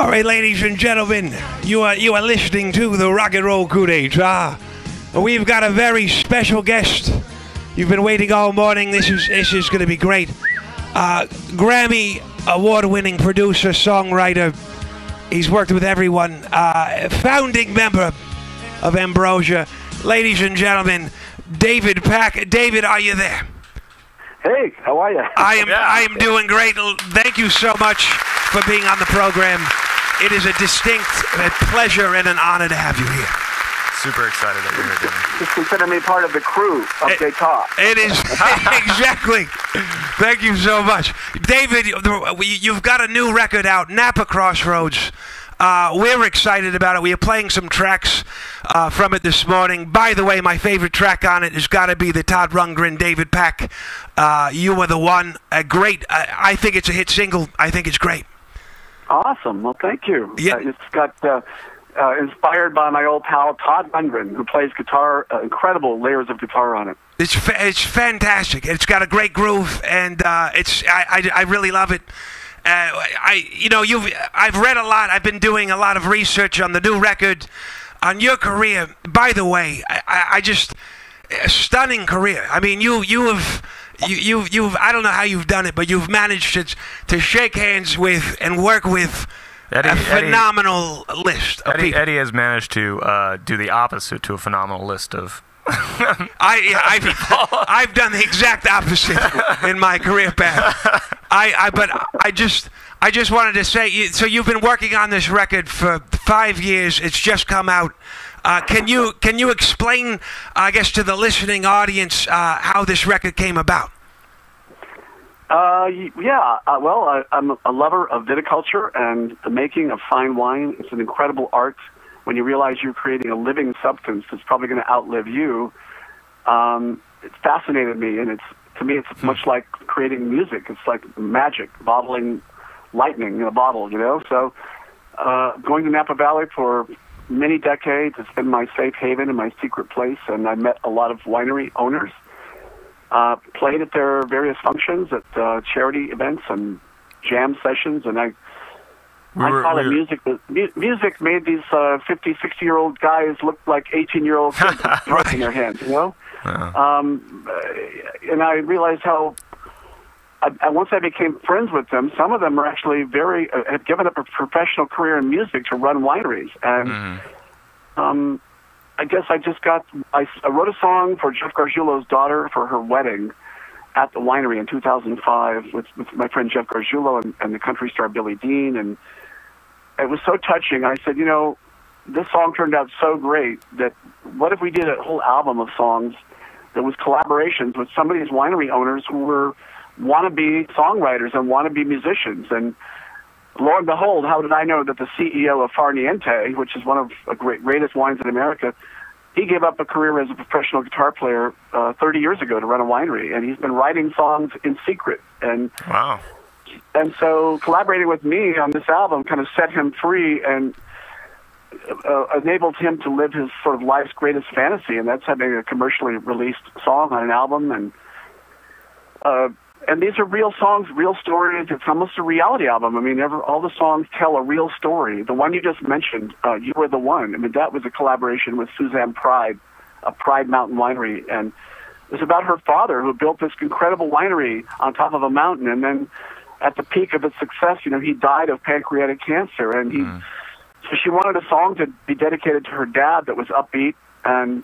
All right, ladies and gentlemen, you are listening to the Rock and Roll Crudades. We've got a very special guest. You've been waiting all morning. This is going to be great. Grammy award-winning producer, songwriter. He's worked with everyone. Founding member of Ambrosia. Ladies and gentlemen, David Pack. David, are you there? Hey, how are you? I am doing great. Thank you so much for being on the program. It is a distinct pleasure and an honor to have you here. Super excited that you're here, David. Just consider me part of the crew of Daytop. It is, exactly. Thank you so much. David, you've got a new record out, Napa Crossroads. We're excited about it. We are playing some tracks from it this morning. By the way, my favorite track on it has got to be the Todd Rundgren, David Pack, You Were the One. I think it's a hit single. I think it's great. Awesome. Well, thank you. Yeah. It's got... inspired by my old pal Todd Rundgren, who plays guitar, incredible layers of guitar on it. It's fantastic. It's got a great groove, and I really love it. I've read a lot. I've been doing a lot of research on the new record, on your career. By the way, I just a stunning career. I mean, you've I don't know how you've done it, but you've managed to shake hands with and work with. A phenomenal list of people. Eddie has managed to do the opposite to a phenomenal list of. I've done the exact opposite in my career path. But I just wanted to say. So you've been working on this record for 5 years. It's just come out. Can you explain, I guess, to the listening audience how this record came about? I'm a lover of viticulture and the making of fine wine. It's an incredible art when you realize you're creating a living substance that's probably going to outlive you. It fascinated me, and to me it's much like creating music. It's like magic, bottling lightning in a bottle, you know? So going to Napa Valley for many decades, it's been my safe haven and my secret place, and I met a lot of winery owners. Played at their various functions, at charity events and jam sessions, and I thought music made these 50, 60-year-old guys look like 18-year-old kids with drugs in their hands, you know? Yeah. And I realized how, once I became friends with them, some of them are actually have given up a professional career in music to run wineries, and I guess I wrote a song for Jeff Gargiulo's daughter for her wedding at the winery in 2005 with my friend Jeff Gargiulo and the country star Billy Dean. And it was so touching. I said, you know, this song turned out so great that what if we did a whole album of songs that was collaborations with some of these winery owners who were wannabe songwriters and wannabe musicians? And lo and behold, how did I know that the CEO of Far Niente, which is one of the greatest wines in America, he gave up a career as a professional guitar player 30 years ago to run a winery, and he's been writing songs in secret. And wow! And so collaborating with me on this album kind of set him free and enabled him to live his sort of life's greatest fantasy, and that's having a commercially released song on an album. And And these are real songs, real stories. It's almost a reality album. I mean, all the songs tell a real story. The one you just mentioned, You Were the One, I mean, that was a collaboration with Suzanne Pride, a Pride Mountain winery. And it was about her father who built this incredible winery on top of a mountain. And then at the peak of its success, you know, he died of pancreatic cancer. And so she wanted a song to be dedicated to her dad that was upbeat. And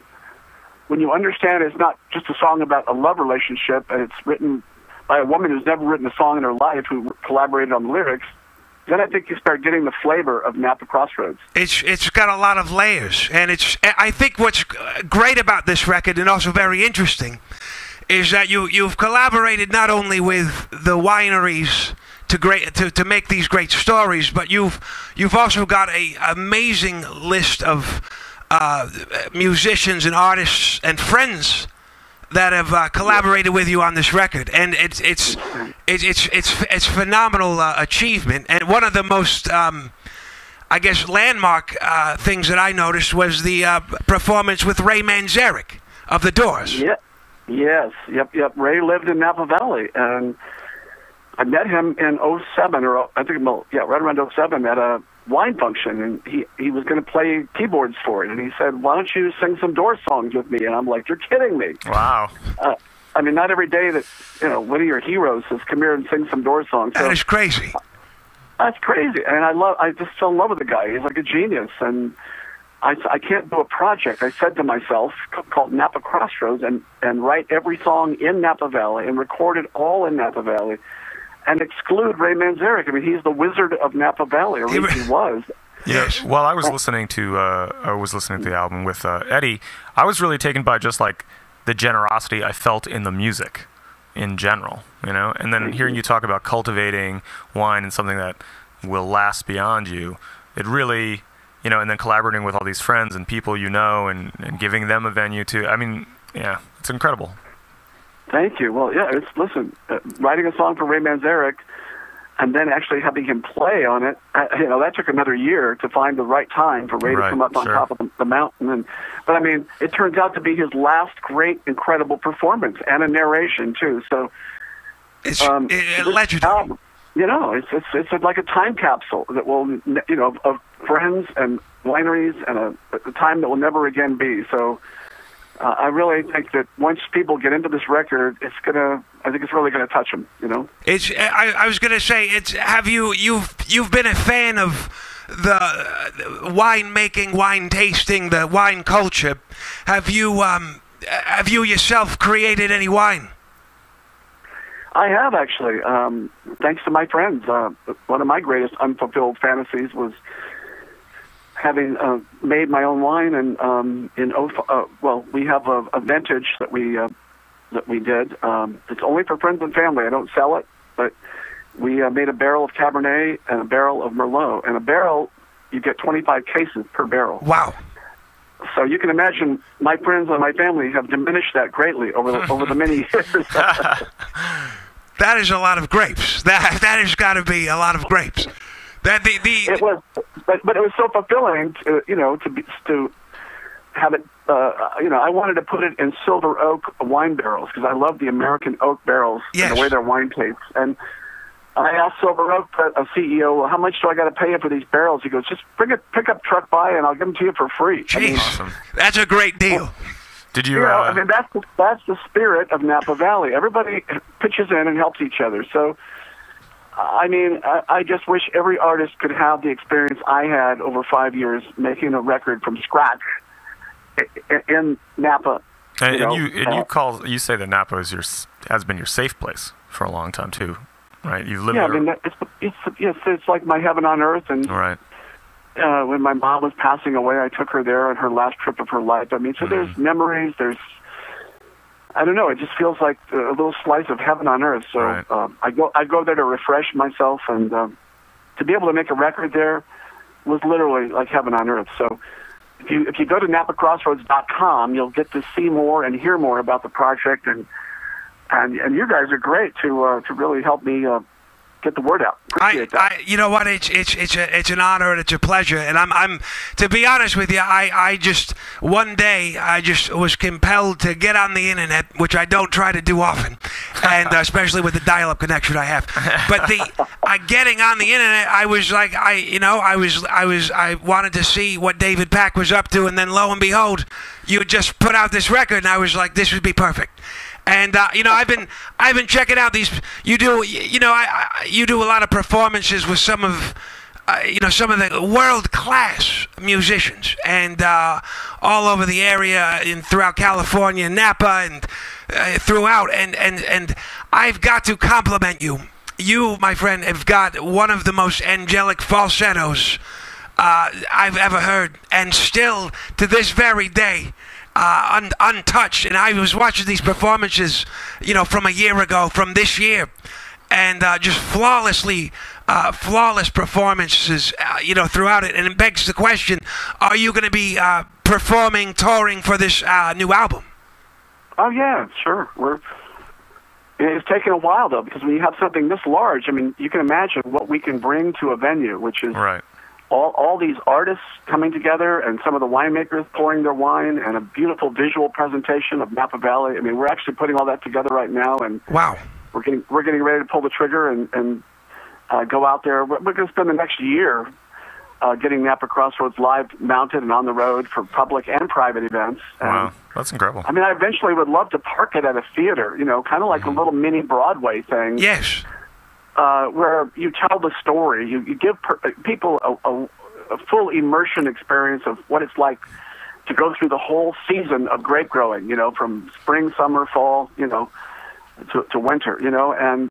when you understand it's not just a song about a love relationship, and it's written by a woman who's never written a song in her life, who collaborated on the lyrics, then I think you start getting the flavor of Napa Crossroads. It's got a lot of layers, and I think what's great about this record, and also very interesting, is that you've collaborated not only with the wineries to make these great stories, but you've also got an amazing list of musicians and artists and friends that have collaborated with you on this record, and it's phenomenal achievement. And one of the most, I guess, landmark things that I noticed was the performance with Ray Manzarek of the Doors. Yeah, yes, yep. Ray lived in Napa Valley, and I met him in '07, or I think, well, yeah, right around '07 at a wine function, and he was going to play keyboards for it, and he said, why don't you sing some Doors songs with me? And I'm like, you're kidding me. Wow. I mean, not every day that, you know, one of your heroes says, come here and sing some Doors songs. So, that is crazy. That's crazy. And I just fell in love with the guy. He's like a genius. And I can't do a project, I said to myself, called Napa Crossroads, and write every song in Napa Valley and record it all in Napa Valley and exclude Ray Manzarek. I mean, he's the wizard of Napa Valley, or at least he was. Yes. Well, I was listening to the album with Eddie. I was really taken by just like the generosity I felt in the music in general, you know, and then hearing you talk about cultivating wine and something that will last beyond you, it really, you know, and then collaborating with all these friends and people, you know, and giving them a venue to, I mean, yeah, it's incredible. Thank you. Well, yeah, it's, listen, writing a song for Ray Manzarek and then actually having him play on it, you know, that took another year to find the right time for Ray to come up on top of the mountain. But, I mean, it turns out to be his last great, incredible performance and a narration, too. So it's legendary. Album, you know, it's like a time capsule that will, you know, of friends and wineries and a time that will never again be. So I really think that once people get into this record, it's gonna, I think it's really gonna touch them. You know, it's. I was gonna say, it's. Have you've been a fan of the wine making, wine tasting, the wine culture? Have you yourself created any wine? I have, actually. Thanks to my friends. One of my greatest unfulfilled fantasies was having made my own wine, and we have a vintage that we did. It's only for friends and family. I don't sell it, but we made a barrel of Cabernet and a barrel of Merlot. And a barrel, you get 25 cases per barrel. Wow! So you can imagine my friends and my family have diminished that greatly over the many years. That is a lot of grapes. That has got to be a lot of grapes. It was, but it was so fulfilling, to have it. I wanted to put it in silver oak wine barrels because I love the American oak barrels and the way their wine tastes. And I asked Silver Oak, a CEO, well, how much do I got to pay you for these barrels? He goes, just bring a pickup truck by and I'll give them to you for free. Jeez, awesome. That's a great deal. Well, did you? You know, I mean, that's the spirit of Napa Valley. Everybody pitches in and helps each other. So. I mean, I just wish every artist could have the experience I had over 5 years making a record from scratch in Napa. You say that Napa is has been your safe place for a long time too, right? You've lived. Yeah, I mean, it's like my heaven on earth, and right. When my mom was passing away, I took her there on her last trip of her life. I mean, so there's memories. There's. I don't know. It just feels like a little slice of heaven on earth. So right. I go there to refresh myself, and to be able to make a record there was literally like heaven on earth. So if you go to NapaCrossroads.com, you'll get to see more and hear more about the project, and you guys are great to really help me get the word out. Appreciate that. You know what? It's an honor and it's a pleasure. And I'm to be honest with you, I just was compelled to get on the internet, which I don't try to do often, and especially with the dial-up connection I have. But getting on the internet, I was like, I wanted to see what David Pack was up to, and then lo and behold, you just put out this record, and I was like, this would be perfect. And I've been checking out these. You do a lot of performances with some of, some of the world-class musicians, and all over the area and throughout California, Napa, and throughout. And I've got to compliment you. You, my friend, have got one of the most angelic falsettos I've ever heard, and still to this very day. Untouched, and I was watching these performances, from a year ago, from this year, and just flawless performances, throughout it, and it begs the question: are you going to be performing, touring for this new album? Oh yeah, sure. It's taken a while though, because when you have something this large, I mean, you can imagine what we can bring to a venue, which is right. All these artists coming together, and some of the winemakers pouring their wine, and a beautiful visual presentation of Napa Valley. I mean, we're actually putting all that together right now, and wow, we're getting ready to pull the trigger and go out there. We're going to spend the next year getting Napa Crossroads live mounted and on the road for public and private events. Wow, that's incredible. I mean, I eventually would love to park it at a theater, you know, kind of like a little mini Broadway thing. Yes. Where you tell the story, you give people a full immersion experience of what it's like to go through the whole season of grape growing, you know, from spring, summer, fall, you know, to winter, you know, and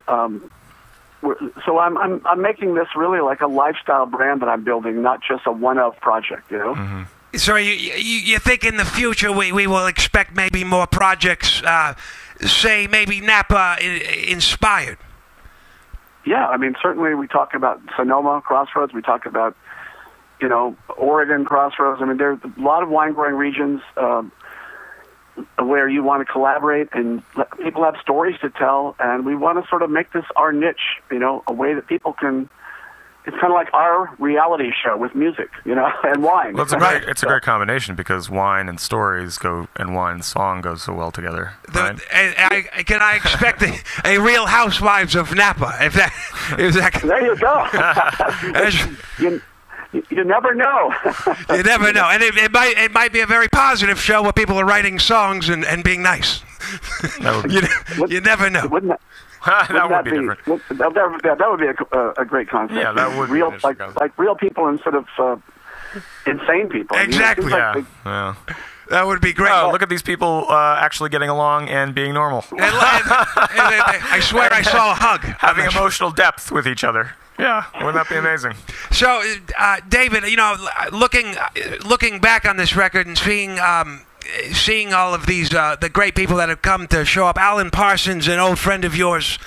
so I'm making this really like a lifestyle brand that I'm building, not just a one-off project, you know. Mm-hmm. So you think in the future we will expect maybe more projects, say maybe Napa inspired? Yeah, I mean, certainly we talk about Sonoma Crossroads. We talk about, you know, Oregon Crossroads. I mean, there's a lot of wine-growing regions where you want to collaborate, and people have stories to tell, and we want to sort of make this our niche, you know, a way that people can... It's kind of like our reality show with music, you know, and wine. Well, it's a great combination because wine and stories go, and wine and song goes so well together. Right? Can I expect a Real Housewives of Napa? If that there you go. You never know. You never know, and it might be a very positive show where people are writing songs and being nice. You never know. That would be different. That would be a great concept. Yeah, that would be like real people instead of insane people. Exactly. Yeah. That would be great. Oh, look at these people actually getting along and being normal. I swear I saw a hug. Having emotional depth with each other. Yeah, wouldn't that be amazing? So, David, you know, looking back on this record and seeing... seeing all of these, the great people that have come to show up. Alan Parsons, an old friend of yours,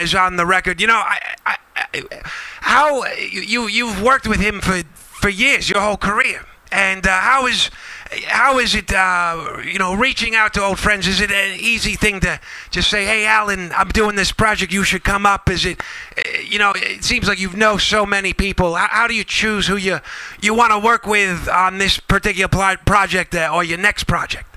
is on the record. You know, you've worked with him for years, your whole career. And how is it, you know, reaching out to old friends? Is it an easy thing to just say, hey, Alan, I'm doing this project, you should come up? Is it, you know, it seems like you know so many people. How do you choose who you want to work with on this particular project or your next project?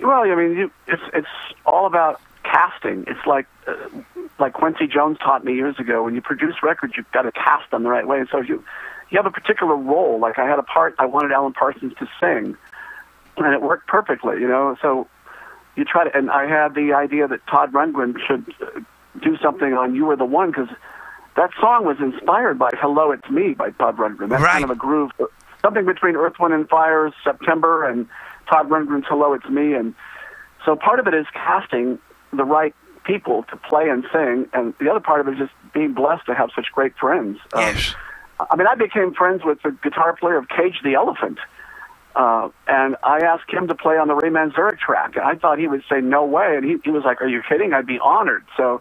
Well, I mean, it's all about casting. It's like Quincy Jones taught me years ago, when you produce records, you've got to cast them the right way. And so if you have a particular role. Like I had a part I wanted Alan Parsons to sing, and it worked perfectly, you know. So you try to, and I had the idea that Todd Rundgren should do something on "You Were the One" because that song was inspired by "Hello, It's Me" by Todd Rundgren. That's kind of a groove, something between Earth, Wind and Fire's "September" and Todd Rundgren's "Hello, It's Me." And so part of it is casting the right people to play and sing, and the other part of it is just being blessed to have such great friends. Yes. I mean, I became friends with the guitar player of Cage the Elephant, and I asked him to play on the Ray Manzarek track. I thought he would say no way, and he was like, "Are you kidding? I'd be honored." So,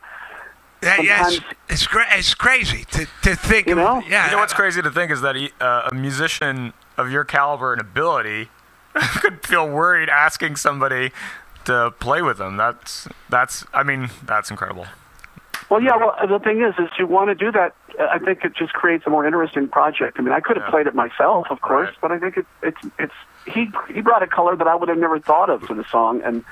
it's crazy to think. You know, you know what's crazy to think is that a musician of your caliber and ability could feel worried asking somebody to play with them. I mean, that's incredible. Well, yeah, well, the thing is you want to do that. I think it just creates a more interesting project. I mean, I could have played it myself, of course, but I think he brought a color that I would have never thought of to the song, and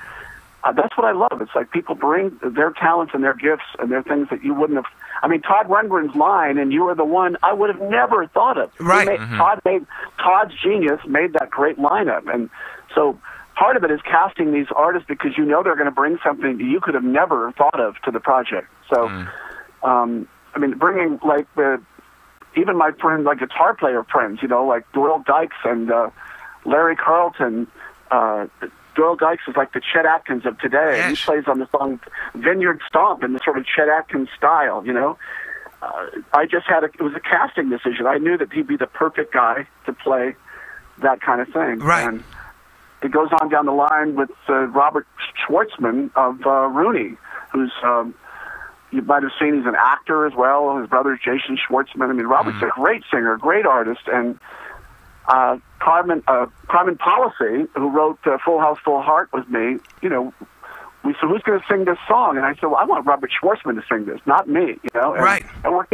that's what I love. It's like people bring their talents and their gifts and their things that you wouldn't have. I mean, Todd Rundgren's line, and "You Are the One," I would have never thought of. Right. Todd's genius made that great lineup, and so... Part of it is casting these artists because you know they're going to bring something that you could have never thought of to the project. So, I mean, bringing like even my friend, like guitar player friends, you know, like Doyle Dykes and Larry Carlton. Doyle Dykes is like the Chet Atkins of today. Yes. He plays on the song "Vineyard Stomp" in the sort of Chet Atkins style, you know. It was a casting decision. I knew that he'd be the perfect guy to play that kind of thing. Right. And it goes on down the line with Robert Schwartzman of Rooney, who's, you might have seen, he's an actor as well. His brother's Jason Schwartzman. I mean, Robert's a great singer, great artist. And Carmen Policy, who wrote "Full House, Full Heart" with me, you know, we said, "Who's going to sing this song?" And I said, "Well, I want Robert Schwartzman to sing this, not me." You know, and it worked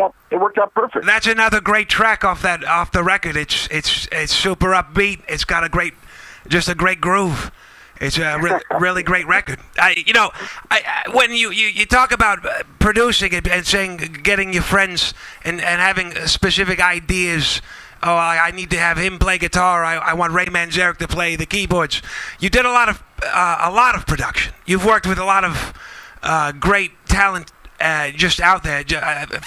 out perfect. That's another great track off the record. It's super upbeat. It's got just a great groove. It's a really great record. You know, when you talk about producing it and saying getting your friends and having specific ideas oh, I need to have him play guitar. I want Ray Manzarek to play the keyboards. You did a lot of production. You've worked with a lot of great talent just out there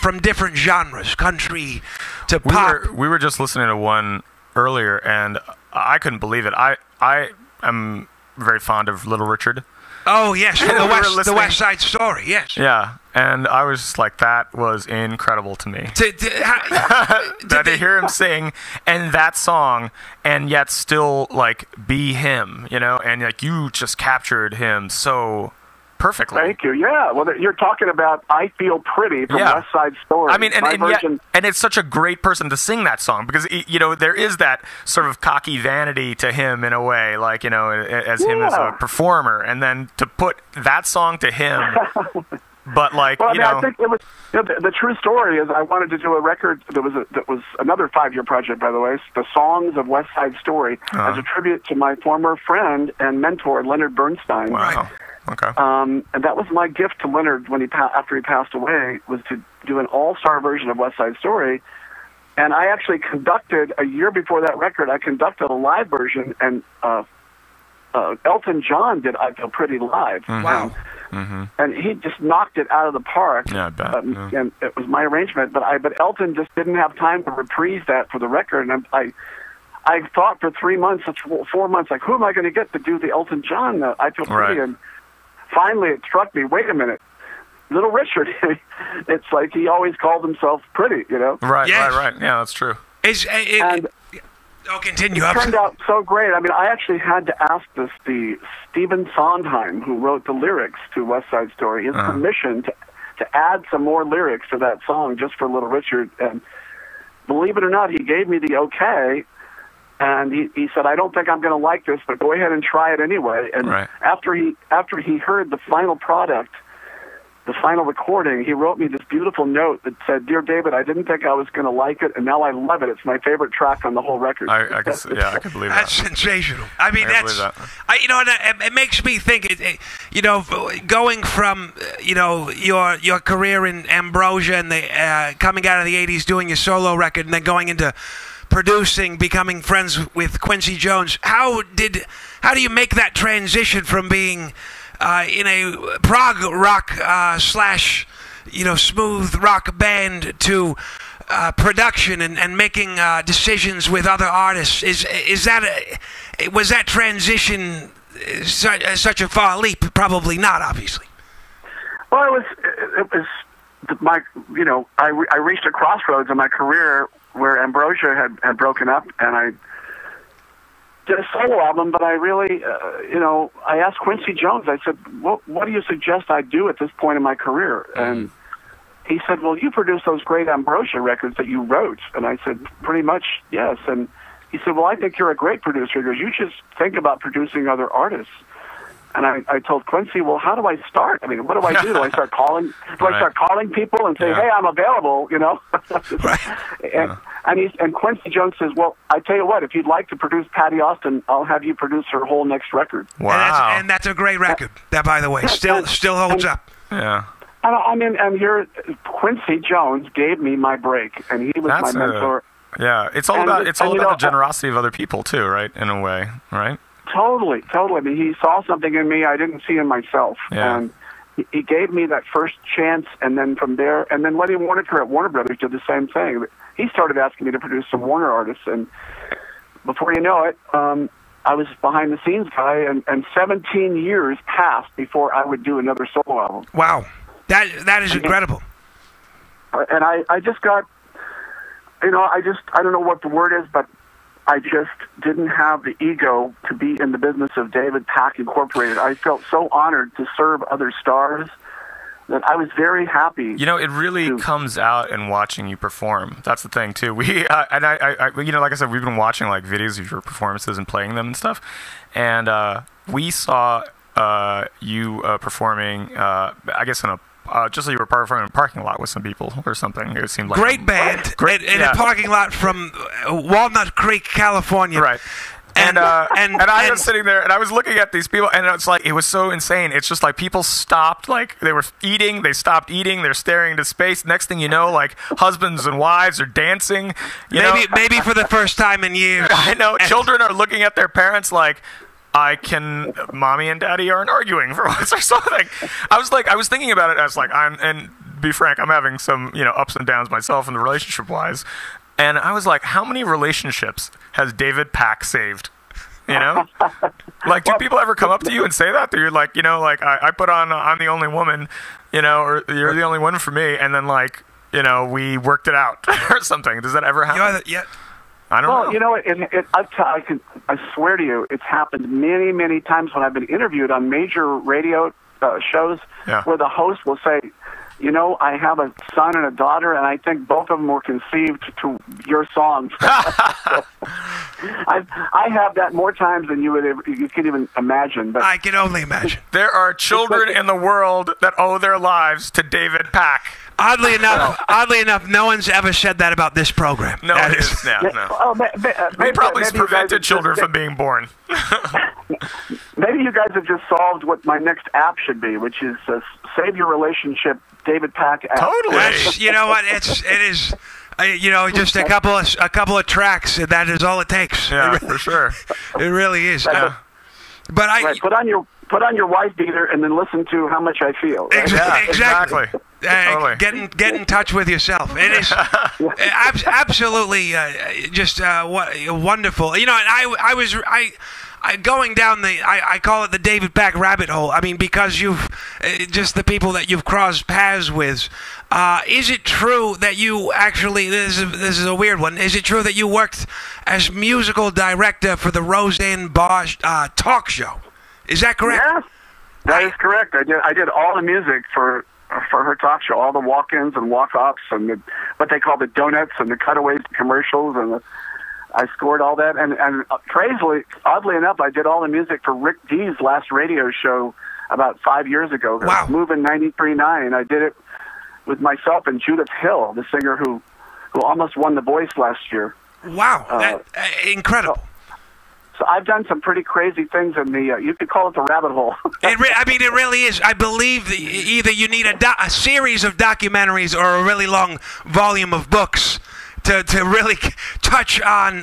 from different genres, country to pop. We were just listening to one earlier, and I couldn't believe it. I am very fond of Little Richard. Oh, yes, from the West Side Story, yes. Yeah, and I was just like, that was incredible to me. To hear him sing and that song and yet still, like, be him, you know? And, like, you just captured him so perfectly. Thank you, yeah. Well, you're talking about I Feel Pretty from West Side Story. I mean, and it's such a great person to sing that song because, you know, there is that sort of cocky vanity to him in a way, like, you know, as him as a performer. And then to put that song to him, but like, well, I mean, you know. I think it was, you know, the true story is I wanted to do a record that was another 5-year project, by the way, the Songs of West Side Story as a tribute to my former friend and mentor, Leonard Bernstein. Wow. Okay. And that was my gift to Leonard when after he passed away, was to do an all-star version of West Side Story. And I actually conducted, a year before that record, I conducted a live version, and Elton John did I Feel Pretty live. Mm-hmm. Wow. Mm-hmm. And he just knocked it out of the park. Yeah, I bet. Yeah. And it was my arrangement, but Elton just didn't have time to reprise that for the record, and I thought for 3 months, 4 months, like, who am I going to get to do the Elton John I Feel Pretty? Right. And finally, it struck me, wait a minute, Little Richard, it's like he always called himself pretty, you know? Right, yes. Right. Yeah, that's true. It turned out so great. I mean, I actually had to ask the Stephen Sondheim, who wrote the lyrics to West Side Story, his permission to add some more lyrics to that song just for Little Richard. And believe it or not, he gave me the okay. And he said, I don't think I'm going to like this, but go ahead and try it anyway. And after he heard the final product, the final recording, he wrote me this beautiful note that said, Dear David, I didn't think I was going to like it, and now I love it. It's my favorite track on the whole record. I can believe that. That's sensational. I mean, it makes me think, you know, going from, you know, your career in Ambrosia and the coming out of the 80s, doing your solo record, and then going into producing, becoming friends with Quincy Jones. How do you make that transition from being in a prog rock slash, you know, smooth rock band to production and making decisions with other artists? Was that transition such a far leap? Probably not, obviously. Well, it was my, you know, I reached a crossroads in my career where Ambrosia had broken up, and I did a solo album, but I really, you know, I asked Quincy Jones, I said, what do you suggest I do at this point in my career? And he said, well, you produced those great Ambrosia records that you wrote. And I said, pretty much, yes. And he said, well, I think you're a great producer. You should think about producing other artists. And I told Quincy, well, how do I start? I mean, what do I do? Do I start calling? I start calling people and say, hey, I'm available, you know? And Quincy Jones says, well, I tell you what, if you'd like to produce Patty Austin, I'll have you produce her whole next record. Wow. And that's a great record. That, by the way, still holds up. Yeah. I mean, and here, Quincy Jones gave me my break, and he was my mentor. Yeah, it's all about the generosity of other people too, right? In a way, right? Totally, totally. I mean, he saw something in me I didn't see in myself. Yeah. And he gave me that first chance, and then from there, and then Lenny Warnaker at Warner Brothers did the same thing. He started asking me to produce some Warner artists, and before you know it, I was behind-the-scenes guy, and 17 years passed before I would do another solo album. Wow. That is incredible. And I just got, you know, I don't know what the word is, but I just didn't have the ego to be in the business of David Pack Incorporated. I felt so honored to serve other stars that I was very happy. You know, it really comes out in watching you perform. That's the thing, too. And I, you know, like I said, we've been watching, like, videos of your performances and playing them and stuff. And we saw you performing, I guess, in a just so you were performing in a parking lot with some people or something. It seemed like great band in a parking lot from Walnut Creek, California. Right. And I was sitting there, and I was looking at these people, and it's like, it was so insane. It's just like people stopped, like they were eating, they stopped eating, they're staring into space. Next thing you know, like husbands and wives are dancing. Maybe for the first time in years. I know. Children are looking at their parents like, mommy and daddy aren't arguing for once or something. I was thinking about it. I was like, and be frank, I'm having some, ups and downs myself in the relationship-wise. And I was like, how many relationships has David Pack saved? Like, do people ever come up to you and say that? That you're like, I put on I'm the only woman, or you're the only one for me, and then like, we worked it out or something. Does that ever happen? Yeah. I don't know. I swear to you, it's happened many, many times when I've been interviewed on major radio shows where the host will say, I have a son and a daughter, and I think both of them were conceived to your songs. I have that more times than you can even imagine. But I can only imagine. There are children in the world that owe their lives to David Pack. Oddly enough, no one's ever said that about this program. No, it is now. No. We probably prevented children from being born. Maybe you guys have just solved what my next app should be, which is Save Your Relationship David Pack app. Totally. You know what? It is. Just a couple of tracks, and that is all it takes. Yeah, for sure. It really is. But put on your wife beater and then listen to How Much I Feel. Right? Exactly. Totally. Get in touch with yourself. It is absolutely just wonderful. And I was going down the I call it the David Pack rabbit hole. I mean, because you've just the people that you've crossed paths with. Is it true that you actually this is a weird one? Is it true that you worked as musical director for the Roseanne Bosch talk show? Is that correct? Yes, that is correct. I did all the music for her talk show, all the walk-ins and walk-offs and what they call the donuts and the cutaways to commercials, and I scored all that. And crazily, oddly enough, I did all the music for Rick Dee's last radio show about 5 years ago. Wow. Moving 93.9. I did it with myself and Judith Hill, the singer who almost won The Voice last year. Wow, incredible. So I've done some pretty crazy things in the, you could call it the rabbit hole. It really is. I believe that either you need a series of documentaries or a really long volume of books to really touch on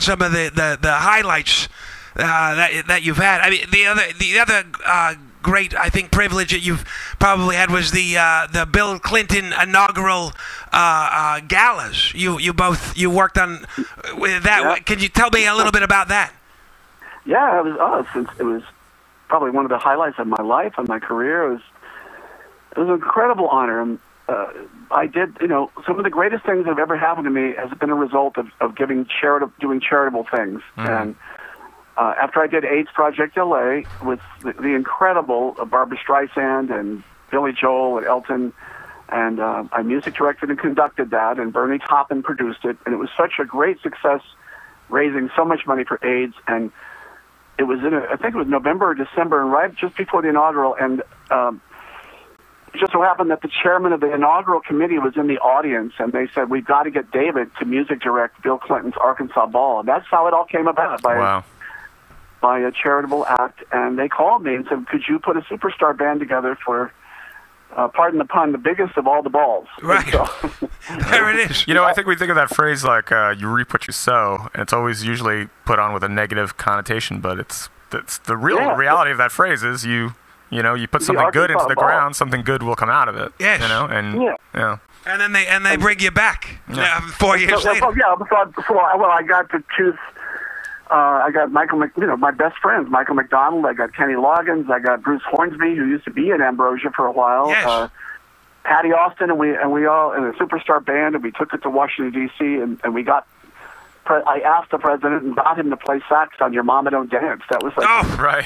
some of the highlights that you've had. I mean, the other great, I think, privilege that you've probably had was the Bill Clinton inaugural galas. You both worked on with that. Yeah. Can you tell me a little bit about that? Yeah, it was probably one of the highlights of my life and my career. It was an incredible honor. And, I did, some of the greatest things that have ever happened to me has been a result of doing charitable things. Mm-hmm. And after I did AIDS Project LA with the incredible Barbara Streisand and Billy Joel and Elton, and I music directed and conducted that, and Bernie Taupin produced it, and it was such a great success, raising so much money for AIDS, and it was I think it was November or December, and right just before the inaugural, and it just so happened that the chairman of the inaugural committee was in the audience, and they said, we've got to get David to music direct Bill Clinton's Arkansas Ball, and that's how it all came about. Wow. By a charitable act, and they called me and said, could you put a superstar band together for, pardon the pun, the biggest of all the balls? Right. So, there it is. I think we think of that phrase like, you reap what you sow, and it's always usually put on with a negative connotation, but it's the real reality of that phrase is you put something good into the ground, something good will come out of it. Yes. And then they bring you back 4 years later. Well, I got to choose... I got my best friends, Michael McDonald. I got Kenny Loggins. I got Bruce Hornsby, who used to be in Ambrosia for a while. Yes. Patty Austin, and we all in a superstar band, and we took it to Washington D.C. and we got. I asked the president and got him to play sax on Your Mama Don't Dance. That was like,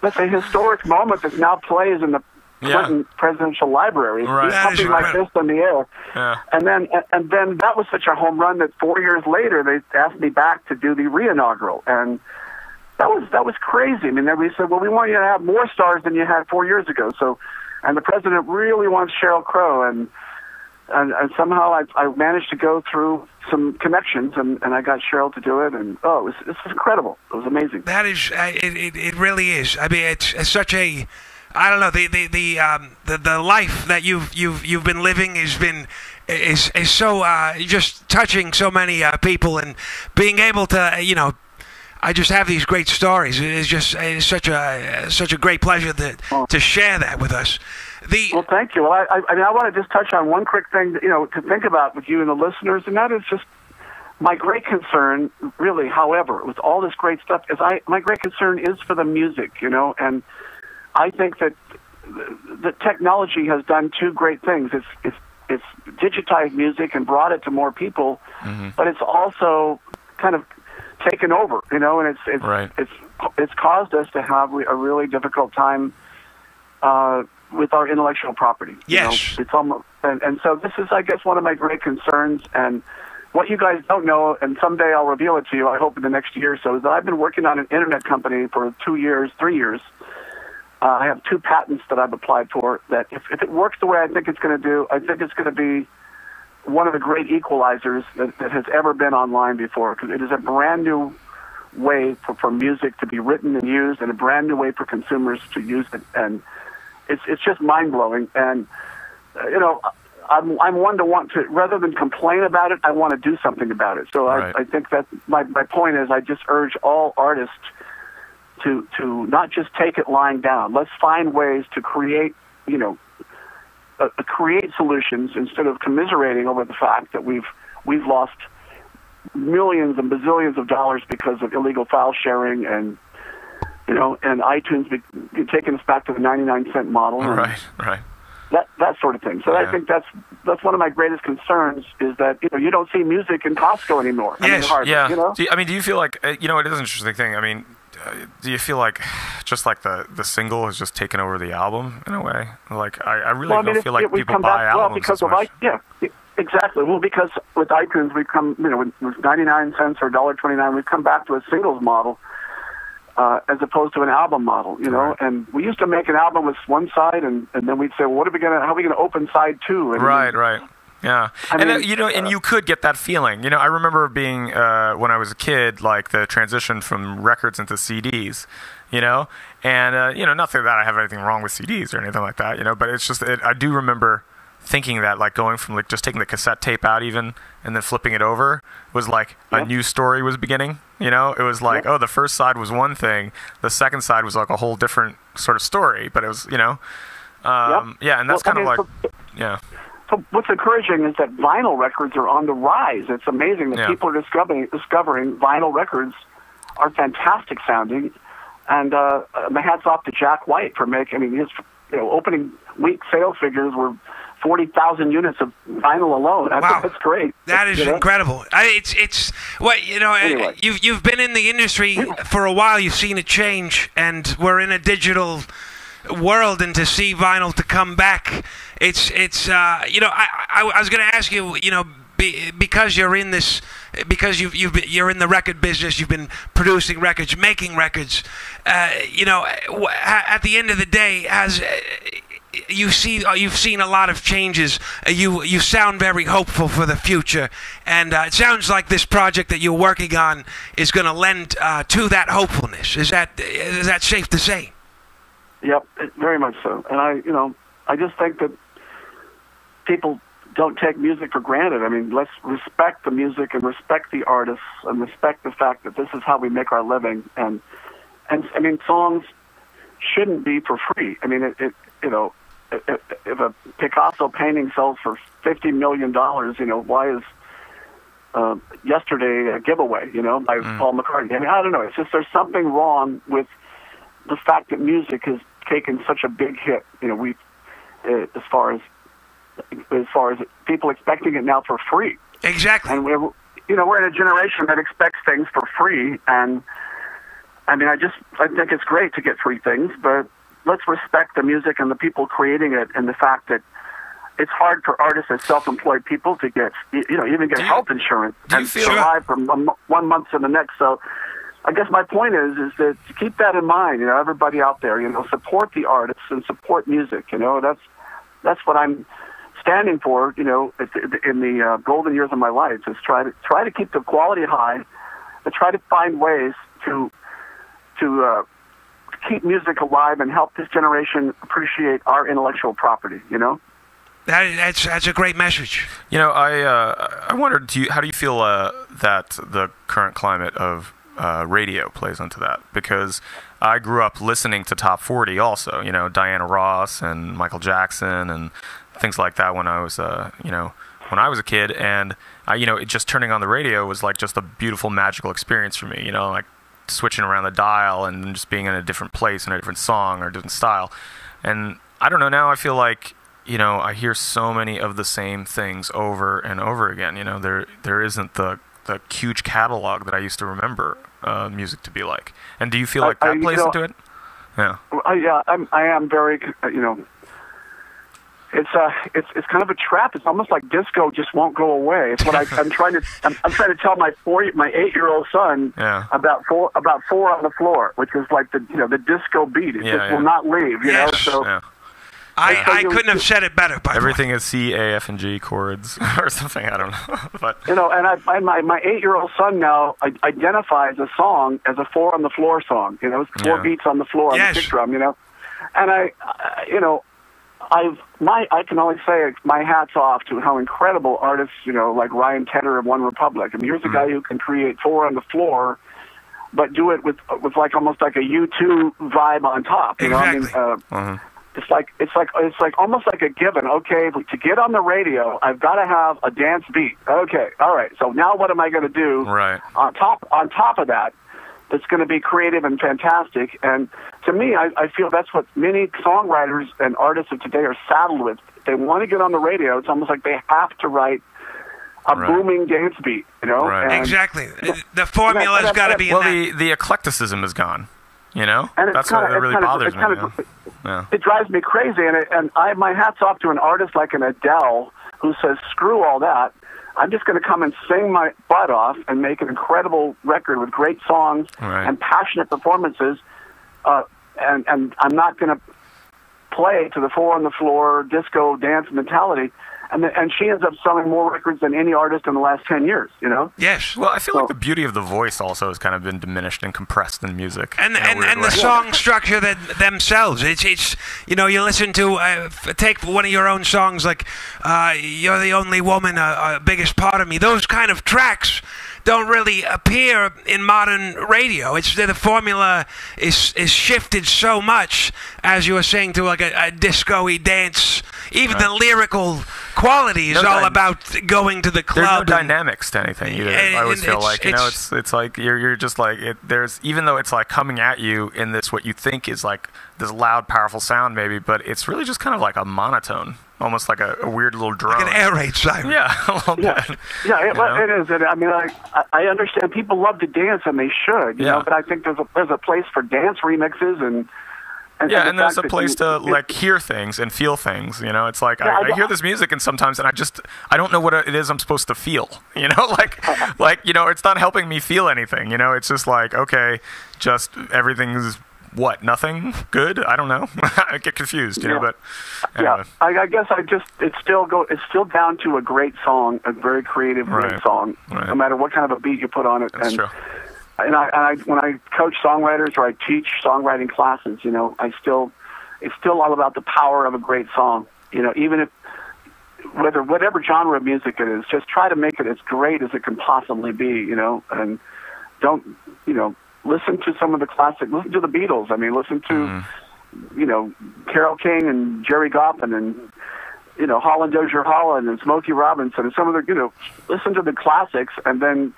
that's a historic moment that now plays in the Clinton Presidential Library. Right. Something like this on the air. Yeah. And then that was such a home run that 4 years later they asked me back to do the re-inaugural, and that was crazy. I mean, we said, well, we want you to have more stars than you had 4 years ago. So, and the president really wants Sheryl Crow, and And somehow I managed to go through some connections, and I got Cheryl to do it, and this is incredible. It was amazing. That is, it really is. I mean, it's such a, I don't know, the life that you've been living has been is so just touching so many people, and being able to, you know, I just have these great stories. It is just such a great pleasure to share that with us. Well, thank you. Well, I mean, I want to just touch on one quick thing, you know, to think about with you and the listeners, and that is just my great concern, really, however, with all this great stuff, is my great concern is for the music, you know, and I think that the technology has done two great things. It's digitized music and brought it to more people, mm-hmm. but it's also kind of taken over, you know, and it's caused us to have a really difficult time with our intellectual property. Yes. You know, it's almost, and so this is, I guess, one of my great concerns. And what you guys don't know, and someday I'll reveal it to you, I hope in the next year or so, is that I've been working on an internet company for 3 years. I have 2 patents that I've applied for that if it works the way I think it's going to do, I think it's going to be one of the great equalizers that has ever been online before, because it is a brand new way for music to be written and used, and a brand new way for consumers to use it. And it's just mind-blowing, and you know, I'm one to want to, rather than complain about it, I want to do something about it. So right. I think that my point is, I just urge all artists to not just take it lying down. Let's find ways to create, you know, create solutions instead of commiserating over the fact that we've lost millions and bazillions of dollars because of illegal file sharing and. You know, and iTunes taking us back to the 99-cent model. Right, right. That sort of thing. So yeah. I think that's one of my greatest concerns, is that, you know, you don't see music in Costco anymore. Yes, you know? I mean, do you feel like, you know, it is an interesting thing. I mean, do you feel like just like the single has just taken over the album in a way? Like, I really don't feel like people buy albums because of much. Yeah, exactly. Well, because with iTunes, we've come, you know, with 99 cents or $1.29, we've come back to a singles model. As opposed to an album model, you know, right. and we used to make an album with one side, and then we'd say, well, how are we gonna open side 2? And right, yeah. I mean, you know, and you could get that feeling. You know, I remember being when I was a kid, like the transition from records into CDs. You know, and you know, not that I have anything wrong with CDs or anything like that. You know, but it's just I do remember thinking that, like, going from like just taking the cassette tape out even and then flipping it over was like a new story was beginning. You know, it was like, oh, the first side was one thing, the second side was like a whole different sort of story, but it was, you know, yeah, and that's So what's encouraging is that vinyl records are on the rise. It's amazing that people are discovering vinyl records are fantastic sounding, and my hat's off to Jack White for making. I mean, his opening week sales figures were 40,000 units of vinyl alone. Wow, that's great. That is incredible. Anyway. You've been in the industry for a while. You've seen it change, and we're in a digital world. And to see vinyl to come back, you know, I was going to ask you, you know, because you're in this, because you're in the record business, you've been producing records, making records. You know, at the end of the day, you've seen a lot of changes. You sound very hopeful for the future, and it sounds like this project that you're working on is going to lend to that hopefulness. Is that safe to say? Yep, very much so. And I just think that people don't take music for granted. I mean, let's respect the music and respect the artists and respect the fact that this is how we make our living. And I mean, songs shouldn't be for free. I mean, you know, if a Picasso painting sells for $50 million, you know, why is Yesterday a giveaway? You know, by Paul McCartney. I mean, I don't know. It's just there's something wrong with the fact that music has taken such a big hit. You know, as far as people expecting it now for free. Exactly. And we're in a generation that expects things for free. And I mean, I think it's great to get free things, but let's respect the music and the people creating it, and the fact that it's hard for artists and self-employed people to get, you know, even get health insurance and survive from one month to the next. So I guess my point is that to keep that in mind, you know, everybody out there, you know, support the artists and support music. You know, that's what I'm standing for, you know, in the golden years of my life, is try to keep the quality high, and try to find ways to keep music alive and help this generation appreciate our intellectual property. You know, that's a great message. You know, I wondered, how do you feel that the current climate of radio plays into that? Because I grew up listening to Top 40 also, you know, Diana Ross and Michael Jackson and things like that when I was, when I was a kid. And, just turning on the radio was like just a beautiful, magical experience for me, you know, like switching around the dial and just being in a different place and a different song or a different style. And I don't know, now I feel like, you know, I hear so many of the same things over and over again. You know, there isn't the huge catalog that I used to remember music to be like. And do you feel like that plays into it? Yeah. I am very, it's kind of a trap. It's almost like disco just won't go away. It's what I'm trying to tell my 8-year-old son, yeah, about four on the floor, which is like the disco beat. It just will not leave, you know. So yeah. I couldn't have said it better. By everything is C, A, F, and G chords or something. I don't know. But and my 8-year-old son now identifies a song as a 4-on-the-floor song. You know, it's 4 beats on the floor on the kick drum. You know, and I can only say my hat's off to how incredible artists, you know, like Ryan Tedder of One Republic. I mean, here's a guy who can create 4-on-the-floor, but do it with like almost like a U2 vibe on top. You know, I mean. It's almost like a given. Okay, to get on the radio, I've got to have a dance beat. Okay, all right. So now, what am I going to do? Right. On top of that, that's going to be creative and fantastic. And to me, I feel that's what many songwriters and artists of today are saddled with. They want to get on the radio. It's almost like they have to write a booming dance beat. You know? Right. And exactly. The formula's got to be. Well, the eclecticism is gone. You know, and that's kinda, what really bothers me. It drives me crazy, and my hat's off to an artist like an Adele who says, "Screw all that! I'm just going to come and sing my butt off and make an incredible record with great songs and passionate performances." And I'm not going to play to the 4-on-the-floor disco dance mentality. And she ends up selling more records than any artist in the last 10 years, you know? Yes. Well, I feel like the beauty of the voice also has kind of been diminished and compressed in music. And the song structure themselves. It's you know, you listen to, take one of your own songs like You're the Only Woman, Biggest Part of Me. Those kind of tracks don't really appear in modern radio. It's the formula is shifted so much, as you were saying, to like a disco-y dance. Even the lyrical quality is all about going to the club. There's no dynamics to anything either. I always feel like, you know, it's like you're just like there's, even though it's like coming at you in this, what you think is like this loud, powerful sound maybe, but it's really just kind of like a monotone. Almost like a weird little drone. Like an air raid siren. Yeah. It is. And I mean, I understand people love to dance, and they should. You know, but I think there's a place for dance remixes and there's a place to like hear things and feel things. You know, it's like I hear this music, and sometimes, and I don't know what it is I'm supposed to feel. You know, like you know, it's not helping me feel anything. You know, it's just like just everything's. What? Nothing? Good? I don't know. I get confused, you know. But anyway. I guess it's still down to a great song, a very creative great song, no matter what kind of a beat you put on it. That's true. And I when I coach songwriters or I teach songwriting classes, you know, it's still all about the power of a great song. You know, even if whatever genre of music it is, just try to make it as great as it can possibly be. You know, and don't listen to some of the classic. Listen to the Beatles. I mean, listen to, you know, Carole King and Jerry Goffin and, you know, Holland Dozier Holland and Smokey Robinson and some of the, you know, listen to the classics and then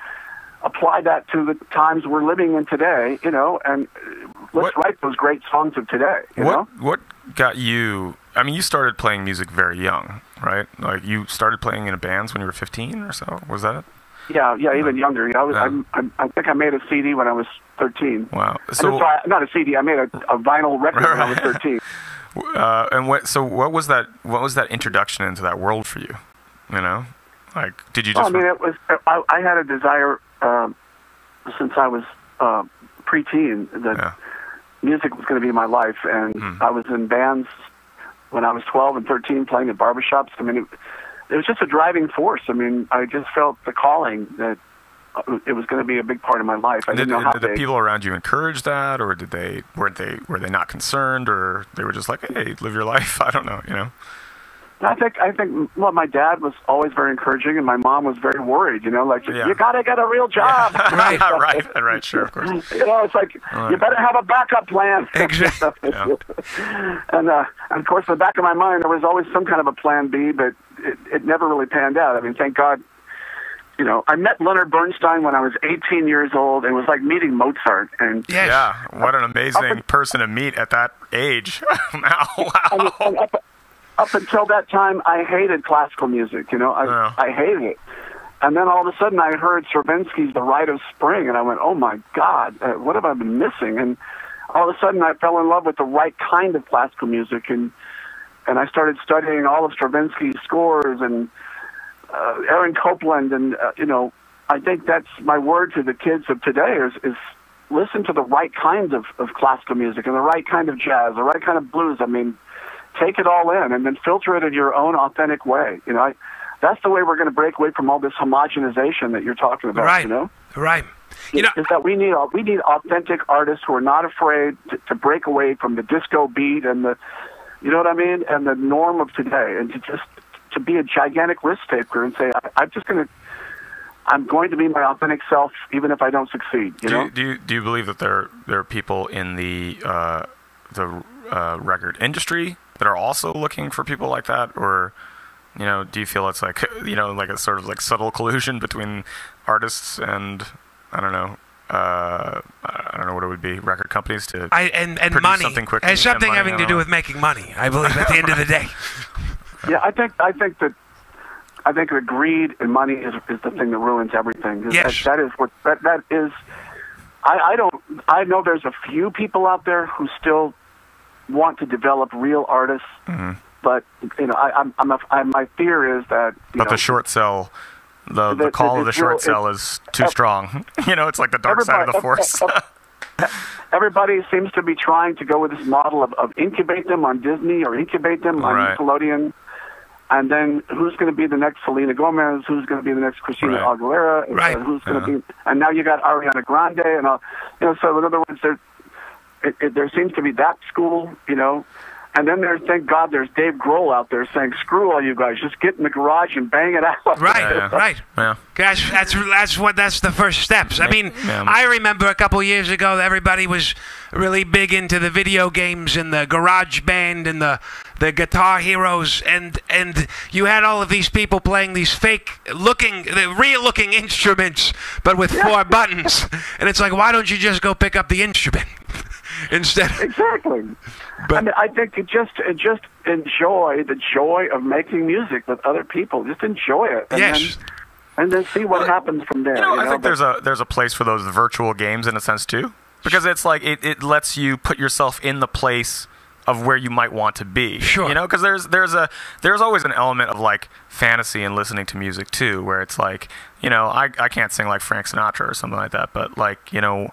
apply that to the times we're living in today, you know, and let's write those great songs of today, you know? What got you, I mean, you started playing music very young, right? Like, you started playing in bands when you were 15 or so, was that it? Yeah, even younger. You know, I think I made a CD when I was 13. Wow! So not a CD. I made a vinyl record when I was 13. And what? So what was that? What was that introduction into that world for you? You know, like did you just? Well, I mean, it was. I had a desire since I was preteen that music was going to be my life, and I was in bands when I was 12 and 13 playing at barbershops. I mean, it was just a driving force. I mean, I just felt the calling that it was going to be a big part of my life. I didn't know how big. Did the people around you encourage that, or did they were they not concerned, or they were just like, hey, live your life? I don't know, you know. I think well, my dad was always very encouraging, and my mom was very worried. You know, like, yeah, you gotta get a real job. Yeah. right, sure, of course. You know, it's like, you better have a backup plan. Exactly. Yeah. And of course, in the back of my mind, there was always some kind of a plan B, but it never really panned out. I mean, thank God. You know, I met Leonard Bernstein when I was 18 years old, and it was like meeting Mozart. And yeah, what an amazing person to meet at that age. Wow. Up until that time, I hated classical music, you know. I hated it. And then all of a sudden I heard Stravinsky's The Rite of Spring, and I went, oh, my God, what have I been missing? And all of a sudden I fell in love with the right kind of classical music, and I started studying all of Stravinsky's scores and Aaron Copland. And, you know, I think that's my word to the kids of today is listen to the right kind of classical music and the right kind of jazz, the right kind of blues. I mean, take it all in and then filter it in your own authentic way. You know, that's the way we're going to break away from all this homogenization that you're talking about, right. You know? Right. You know, is that we need authentic artists who are not afraid to break away from the disco beat and the, you know what I mean, and the norm of today, and to be a gigantic risk taker and say, I'm going to be my authentic self even if I don't succeed, you know? Do you believe that there are people in the record industry that are also looking for people like that, or, you know, do you feel it's like, you know, like a sort of like subtle collusion between artists and I don't know what it would be, record companies to produce money, something quickly, and money, having to do with making money, I believe, at the end of the day. Yeah, I think that greed and money is the thing that ruins everything. Yes. That is. I know there's a few people out there who still want to develop real artists, mm-hmm. but you know, my fear is that. But the short sell, the call of the short sell is too strong. You know, it's like the dark side of the force. Everybody seems to be trying to go with this model of incubate them on Disney or incubate them on Nickelodeon, and then who's going to be the next Selena Gomez? Who's going to be the next Christina Aguilera? Right. Who's going to be? And now you got Ariana Grande, and all, you know. So in other words, there seems to be that school, you know, and then thank God there's Dave Grohl out there saying, "Screw all you guys, just get in the garage and bang it out." Right, right. Yeah. Gosh, that's the first steps. I mean, I remember a couple years ago, everybody was really big into the video games and the garage band and the Guitar Heroes, and you had all of these people playing these real-looking instruments, but with four buttons, and it's like, why don't you just go pick up the instrument? Instead, exactly. But, I mean, I think to just enjoy the joy of making music with other people. Just enjoy it, and then see what happens from there. You know, I think there's a place for those virtual games in a sense too, because it's like it lets you put yourself in the place of where you might want to be. Sure. You know, because there's always an element of like fantasy in listening to music too, where it's like, you know, I can't sing like Frank Sinatra or something like that, but like, you know.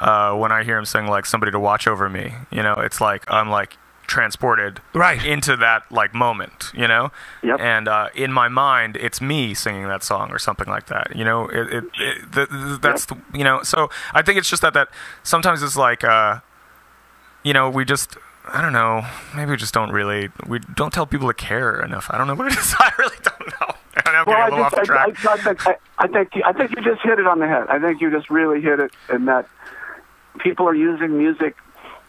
When I hear him sing like Somebody to Watch Over Me, you know, it's like I'm like transported into that like moment, you know. Yep. And in my mind, it's me singing that song or something like that, you know. You know. So I think it's just that sometimes it's like, you know, we just. I don't know. Maybe we don't tell people to care enough. I don't know what it is. I really don't know. I'm getting a little off the track. I think you just hit it on the head. I think you just really hit it, in that people are using music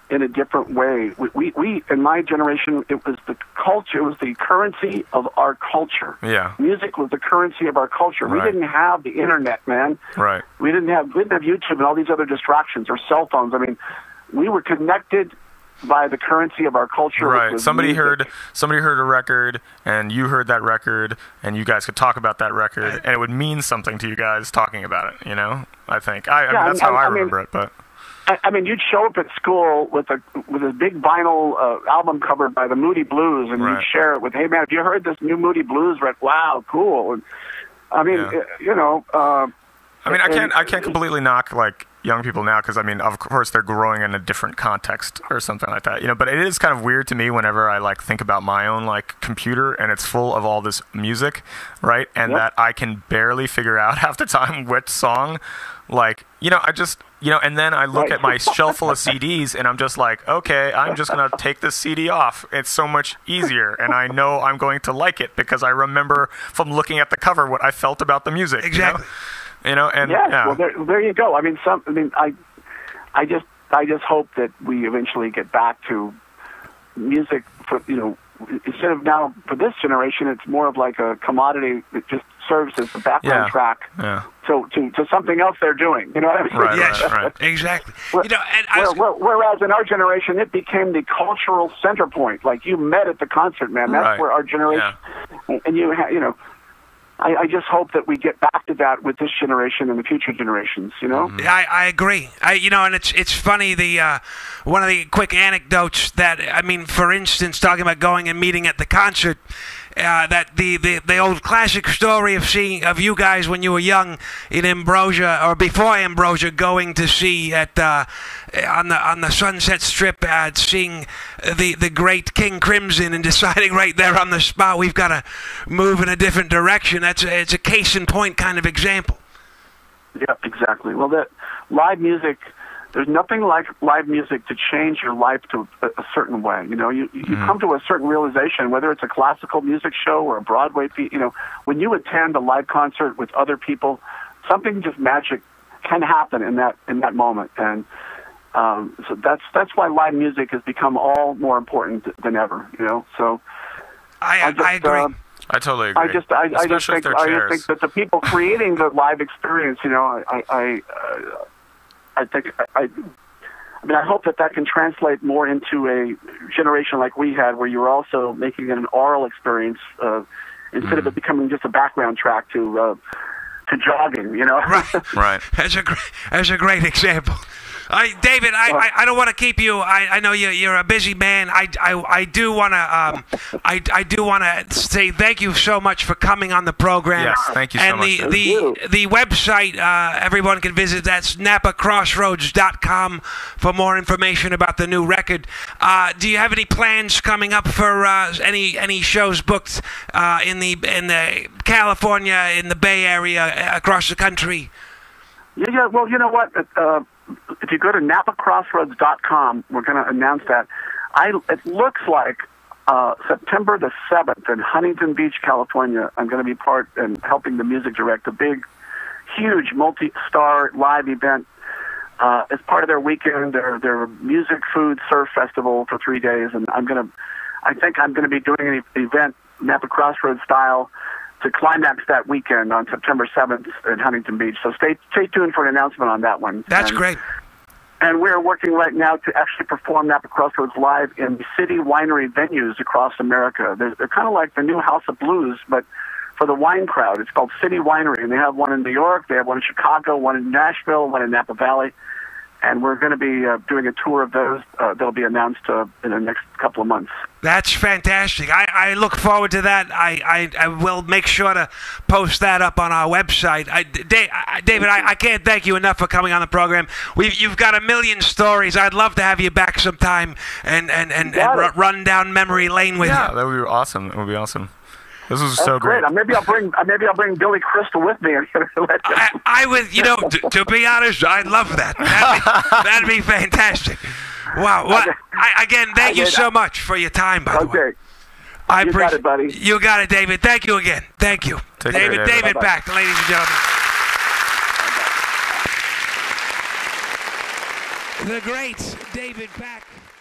in a different way. We in my generation, it was the culture. It was the currency of our culture. Yeah. Music was the currency of our culture. Right. We didn't have the internet, man. Right. We didn't have YouTube and all these other distractions or cell phones. I mean, we were connected by the currency of our culture. Right. Somebody heard a record, and you heard that record, and you guys could talk about that record, and it would mean something to you guys talking about it, you know? I think. I mean, that's how I remember it, but... I mean, you'd show up at school with a big vinyl album cover by the Moody Blues, and you'd share it with, hey, man, have you heard this new Moody Blues record? Wow, cool. And, I mean, you know... I mean, I can't completely knock, like, young people now, because I mean, of course, they're growing in a different context or something like that, you know. But it is kind of weird to me whenever I like think about my own like computer and it's full of all this music, right? And that I can barely figure out half the time which song, like, you know, I just, you know, and then I look at my shelf full of CDs and I'm just like, okay, I'm just going to take this CD off. It's so much easier. And I know I'm going to like it because I remember from looking at the cover what I felt about the music. Exactly. You know, and well, there you go. I mean, I just hope that we eventually get back to music for, you know, instead of now for this generation, it's more of like a commodity that just serves as the background track to something else they're doing. You know what I mean? Right, yes, right. Exactly. You know, and whereas in our generation, it became the cultural center point. Like you met at the concert, man. That's right. Where our generation, and you know. I just hope that we get back to that with this generation and the future generations, you know? Yeah, I agree. You know, and it's funny, the one of the quick anecdotes that, I mean, for instance, talking about going and meeting at the concert, that the old classic story of seeing of you guys when you were young in Ambrosia or before Ambrosia going to see at on the Sunset Strip, seeing the great King Crimson and deciding right there on the spot we've got to move in a different direction. It's a case in point kind of example. Yeah, exactly. Well, that live music. There's nothing like live music to change your life to a certain way. You know, you come to a certain realization, whether it's a classical music show or a Broadway piece. You know, when you attend a live concert with other people, something just magic can happen in that moment. And so that's why live music has become all more important than ever. You know, so I agree. I totally agree. I just think that the people creating the live experience. You know, I mean, I hope that can translate more into a generation like we had, where you're also making it an oral experience instead of it becoming just a background track to jogging. You know, right? Right. That's a great example. David, I don't want to keep you. I know you're a busy man. I do want to I do want to say thank you so much for coming on the program. Yes, thank you so much. And the website everyone can visit. That's napacrossroads.com for more information about the new record. Do you have any plans coming up for any shows booked in the California, in the Bay Area, across the country? Yeah. Well, you know what. If you go to napacrossroads.com, we're going to announce that. It looks like September the 7th in Huntington Beach, California, I'm going to be part and helping the music direct a big, huge multi-star live event. As part of their weekend, their music, food, surf festival for 3 days, and I think I'm going to be doing an event Napa Crossroads style to climax that weekend on September 7th in Huntington Beach. So stay tuned for an announcement on that one. That's great. And we're working right now to actually perform Napa Crossroads live in City Winery venues across America. They're kind of like the new House of Blues, but for the wine crowd. It's called City Winery, and they have one in New York, they have one in Chicago, one in Nashville, one in Napa Valley, and we're going to be doing a tour of those. They'll be announced in the next couple of months. That's fantastic. I look forward to that. I will make sure to post that up on our website. David, I can't thank you enough for coming on the program. You've got a million stories. I'd love to have you back sometime and run down memory lane with you. Yeah, that would be awesome. It would be awesome. This was so great. Maybe I'll bring Billy Crystal with me. And I would, you know, to be honest, I'd love that. That'd be fantastic. Wow. Well, okay. Again, thank you so much for your time, by the way. Okay. You got it, buddy. You got it, David. Thank you again. Thank you. Take David, care, David Pack, ladies and gentlemen. Bye-bye. The great David Pack.